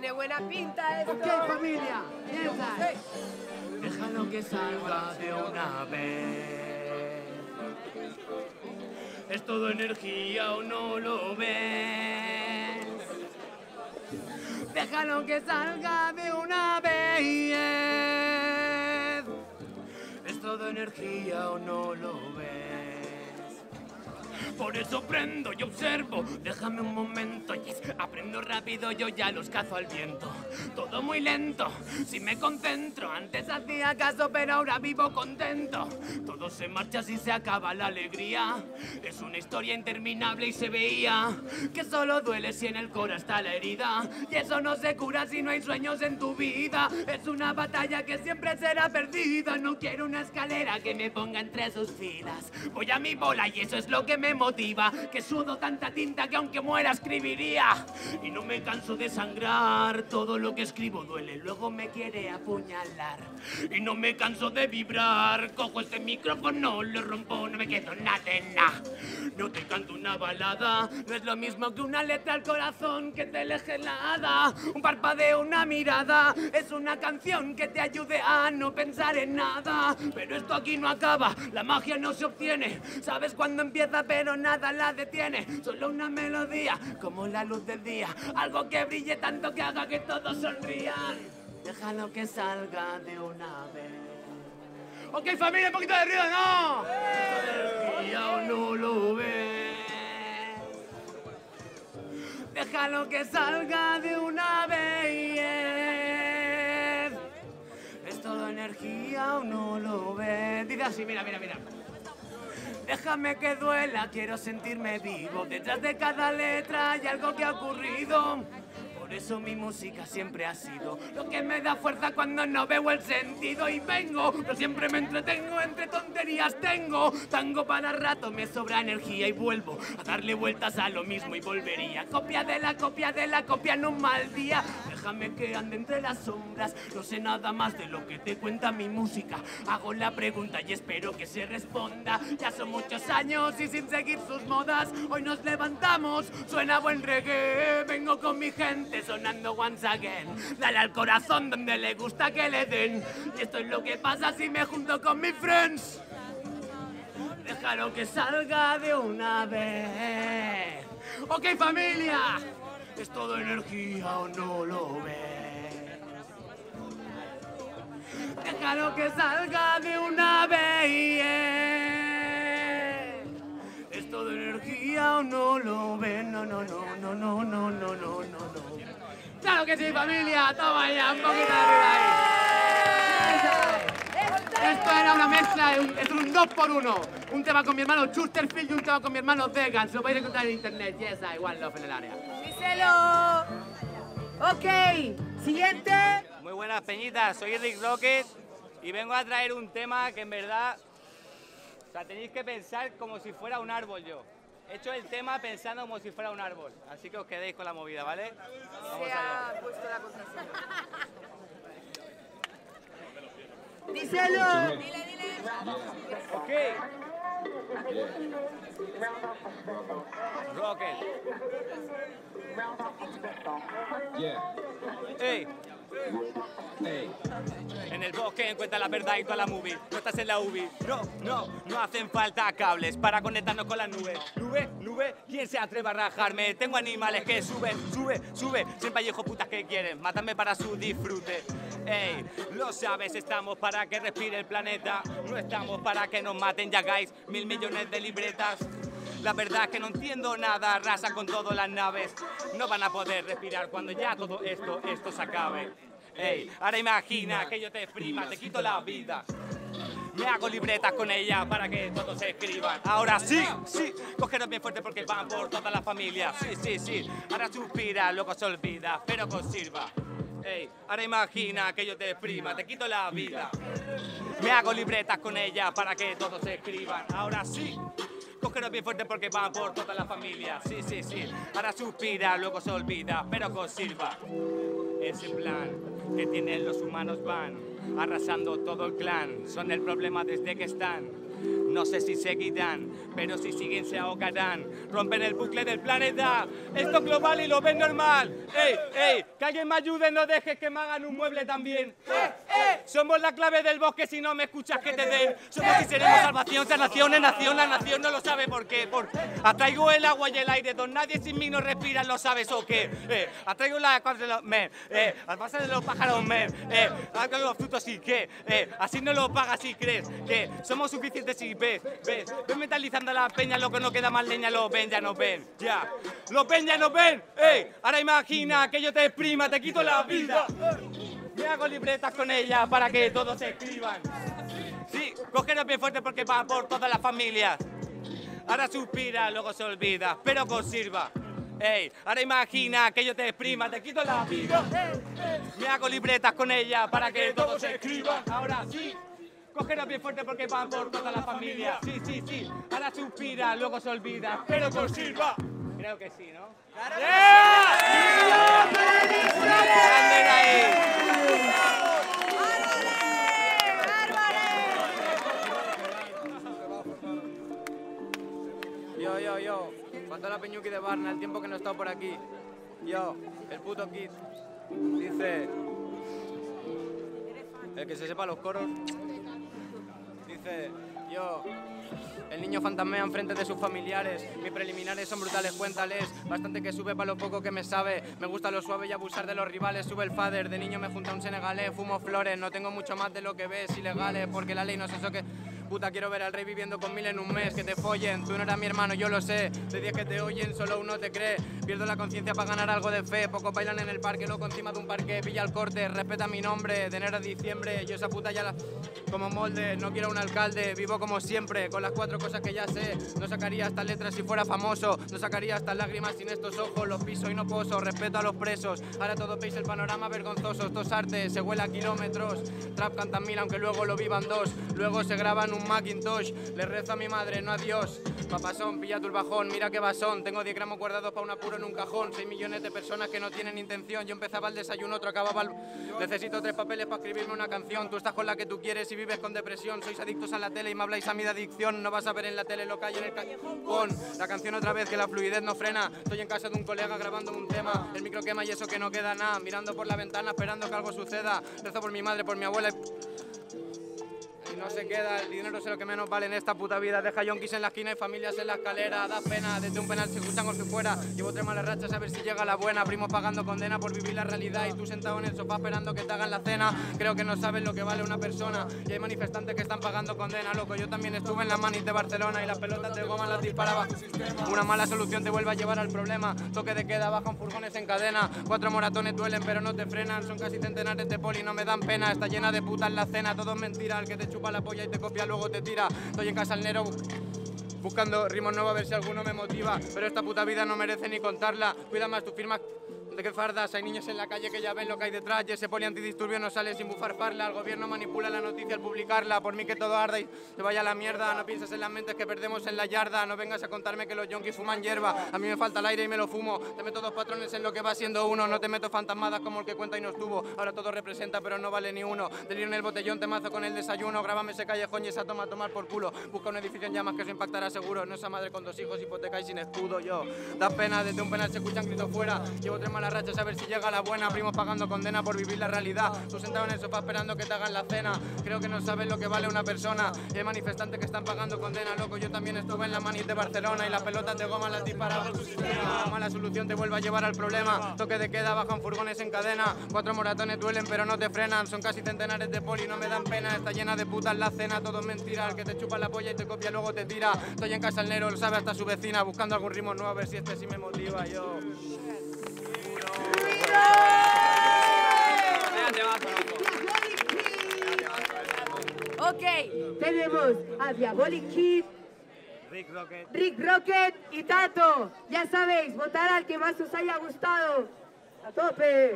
Tiene buena pinta esto. Ok, familia, piensa. Déjalo que salga de una vez. Es todo energía o no lo ves. Déjalo que salga de una vez. Es todo energía o no lo ves. Por eso prendo y observo, déjame un momento, yes. Aprendo rápido, yo ya los cazo al viento. Todo muy lento, si me concentro. Antes hacía caso, pero ahora vivo contento. Todo se marcha si se acaba la alegría. Es una historia interminable y se veía que solo duele si en el corazón está la herida. Y eso no se cura si no hay sueños en tu vida. Es una batalla que siempre será perdida. No quiero una escalera que me ponga entre sus filas. Voy a mi bola y eso es lo que me motiva, que sudo tanta tinta que aunque muera escribiría. Y no me canso de sangrar, todo lo que escribo duele, luego me quiere apuñalar. Y no me canso de vibrar, cojo este micrófono, lo rompo, no me quedo nada en nada. No te canto una balada, no es lo mismo que una letra al corazón que te leje la hada. Un parpadeo, una mirada, es una canción que te ayude a no pensar en nada. Pero esto aquí no acaba, la magia no se obtiene, sabes cuándo empieza pero nada la detiene, solo una melodía como la luz del día, algo que brille tanto que haga que todos sonrían. Déjalo que salga de una vez. Ok, familia, un poquito de ruido, ¿no? ¡Sí! O no lo ves. Déjalo que salga de una vez. Es todo energía o no lo ves. Dice así, mira, mira, mira. Déjame que duela, quiero sentirme vivo. Detrás de cada letra hay algo que ha ocurrido. Por eso mi música siempre ha sido lo que me da fuerza cuando no veo el sentido. Y vengo, pero siempre me entretengo, entre tonterías tengo. Tango para rato, me sobra energía y vuelvo a darle vueltas a lo mismo y volvería. Copia de la copia de la copia en un mal día. Déjame que ande entre las sombras, no sé nada más de lo que te cuenta mi música. Hago la pregunta y espero que se responda. Ya son muchos años y sin seguir sus modas, hoy nos levantamos, suena buen reggae. Vengo con mi gente sonando once again. Dale al corazón donde le gusta que le den. Y esto es lo que pasa si me junto con mis friends. Déjalo que salga de una vez. Ok, familia. Es todo energía o no lo ves. Déjalo que salga de una vez. Es todo energía o no lo ves. No, no, no, no, no, no, no, no, no. Claro que sí, familia. Toma ya, un poquito de arriba. Esto era una mezcla, es un 2x1. Un tema con mi hermano Chusterfield y un tema con mi hermano Vegan. Se lo vais a encontrar en internet. Yes, I want love en el área. ¡Díselo! Ok, siguiente. Muy buenas, peñitas. Soy Rick Rocket y vengo a traer un tema que en verdad... O sea, tenéis que pensar como si fuera un árbol yo. He hecho el tema pensando como si fuera un árbol. Así que os quedéis con la movida, ¿vale? Vamos allá. ¡Díselo! Dile, dile. Ok. Yeah. Rocket. Yeah. Hey. Hey. En el bosque encuentra la verdad y toda la movie. No estás en la UBI. No, no, no hacen falta cables para conectarnos con las nubes. Nube, nube, ¿quién se atreve a rajarme? Tengo animales que suben, sube, sube. Siempre hay hijo putas que quieren matarme para su disfrute. Ey, lo sabes, estamos para que respire el planeta. No estamos para que nos maten y hagáis 1.000 millones de libretas. La verdad es que no entiendo nada, arrasan con todas las naves. No van a poder respirar cuando ya todo esto se acabe. Ey, ahora imagina que yo te exprima, te quito la vida. Me hago libretas con ella para que todos se escriban. Ahora sí, sí, cogeros bien fuerte porque van por toda la familia. Sí, sí, sí, ahora suspira, luego se olvida, pero conserva. Ey, ahora imagina que yo te exprima, te quito la vida. Me hago libretas con ella para que todos se escriban. Ahora sí, cogeros bien fuerte porque van por toda la familia. Sí, sí, sí, ahora suspira, luego se olvida, pero conserva. Ese plan que tienen los humanos van arrasando todo el clan. Son el problema desde que están. No sé si seguirán, pero si siguen se ahogarán. Rompen el bucle del planeta. Esto es global y lo ven normal. ¡Ey, ey! Que alguien me ayude, no dejes que me hagan un mueble también. Somos la clave del bosque, si no me escuchas que te den. Somos y seremos salvación, salvación, nación, la nación no lo sabe por qué. Atraigo el agua y el aire, don nadie sin mí no respira, ¿lo sabes o qué? Atraigo las cosas de los men, las bases de los pájaros men, atraigo los frutos y qué, así no lo pagas si crees que somos suficientes y ves metalizando a la peña, loco, no queda más leña, los ven, ya nos ven, ya, los ven, ya nos ven, ahora imagina que yo te exprima, te quito la vida. Me hago libretas con ella para que todos se escriban. Sí, cogeros bien fuerte porque va por todas las familias. Ahora suspira, luego se olvida, pero conserva. Ey, ahora imagina que yo te exprima, te quito la vida. Me hago libretas con ella para que todos se escriban. Ahora sí, cogeros bien fuerte porque va por todas las familias. Sí, sí, sí, ahora suspira, luego se olvida, pero conserva. Creo que sí, ¿no? ¡Claro! Yo, falta la Peñuqui de Barna, el tiempo que no he estado por aquí. Yo, el puto Kid, dice... El que se sepa los coros. Dice... Yo, el niño fantasmea enfrente de sus familiares. Mis preliminares son brutales, cuéntales. Bastante que sube para lo poco que me sabe. Me gusta lo suave y abusar de los rivales. Sube el fader, de niño me junta un senegalés. Fumo flores, no tengo mucho más de lo que ves. Ilegales, porque la ley no se soque. Puta, quiero ver al rey viviendo con 1000 en un mes. Que te follen, tú no eras mi hermano, yo lo sé. De 10 que te oyen, solo uno te cree. Pierdo la conciencia para ganar algo de fe. Pocos bailan en el parque, loco encima de un parque. Pilla el corte, respeta mi nombre. De enero a diciembre, yo esa puta ya la... Como molde, no quiero un alcalde. Vivo como siempre, con las 4 cosas que ya sé. No sacaría estas letras si fuera famoso. No sacaría estas lágrimas sin estos ojos. Los piso y no poso, respeto a los presos. Ahora todos veis el panorama vergonzoso. Estos artes, se huela a kilómetros. Trap cantan 1000 aunque luego lo vivan 2. Luego se graban un Macintosh. Le rezo a mi madre, no a Dios. Papasón, pilla tu el bajón, mira qué basón. Tengo 10 gramos guardados para un apuro en un cajón. 6 millones de personas que no tienen intención. Yo empezaba el desayuno, otro acababa el... Necesito 3 papeles para escribirme una canción. Tú estás con la que tú quieres y vives con depresión. Sois adictos a la tele y me habláis a mí de adicción. No vas a ver en la tele lo que hay en el callejón. La canción otra vez, que la fluidez no frena. Estoy en casa de un colega grabando un tema. El micro quema y eso que no queda nada. Mirando por la ventana esperando que algo suceda. Rezo por mi madre, por mi abuela y no se queda. El dinero es lo que menos vale en esta puta vida. Deja yonkis en la esquina y familias en la escalera. Da pena, desde un penal se escuchan como si fuera. Llevo 3 malas rachas a ver si llega la buena. Primos pagando condena por vivir la realidad. Y tú sentado en el sofá esperando que te hagan la cena. Creo que no sabes lo que vale una persona. Y hay manifestantes que están pagando condena, loco. Yo también estuve en las manis de Barcelona y las pelotas de goma las disparaba. Una mala solución te vuelve a llevar al problema. Toque de queda, bajan furgones en cadena. 4 moratones duelen pero no te frenan. Son casi centenares de poli, no me dan pena. Está llena de putas la cena, todo es mentira. El que te chupa la polla y te copia, luego te tira. Estoy en Casal Nero buscando ritmos nuevos a ver si alguno me motiva. Pero esta puta vida no merece ni contarla. Cuida más tu firma de que fardas. Hay niños en la calle que ya ven lo que hay detrás. Y ese poli antidisturbio no sale sin bufar farla. El gobierno manipula la noticia al publicarla. Por mí que todo arda y se vaya a la mierda. No pienses en las mentes que perdemos en la yarda. No vengas a contarme que los yonkis fuman hierba. A mí me falta el aire y me lo fumo. Te meto 2 patrones en lo que va siendo uno. No te meto fantasmadas como el que cuenta y no estuvo. Ahora todo representa pero no vale ni uno. Delirio en el botellón, te mazo con el desayuno. Grábame ese callejón y esa toma a tomar por culo. Busca un edificio en llamas que eso impactará seguro. No esa madre con 2 hijos, hipoteca y sin escudo. Yo, da pena, desde un penal se escuchan gritos fuera. Llevo 3 las rachas a ver si llega la buena. Primos pagando condena por vivir la realidad. Tú sentado en el sofá esperando que te hagan la cena. Creo que no sabes lo que vale una persona. Y hay manifestantes que están pagando condena, loco. Yo también estuve en la manis de Barcelona y las pelotas de goma las disparaba tu sistema. Mala solución te vuelve a llevar al problema. Toque de queda, bajan furgones en cadena. 4 moratones duelen pero no te frenan. Son casi centenares de poli, no me dan pena. Está llena de putas la cena, todo es mentira. El que te chupa la polla y te copia luego te tira. Estoy en Casal Nero, lo sabe hasta su vecina. Buscando algún ritmo nuevo a ver si este sí me motiva. Yo... Ok, tenemos a Diabolic Kid, Rick Rocket y Tato. Ya sabéis, votar al que más os haya gustado. ¡A tope!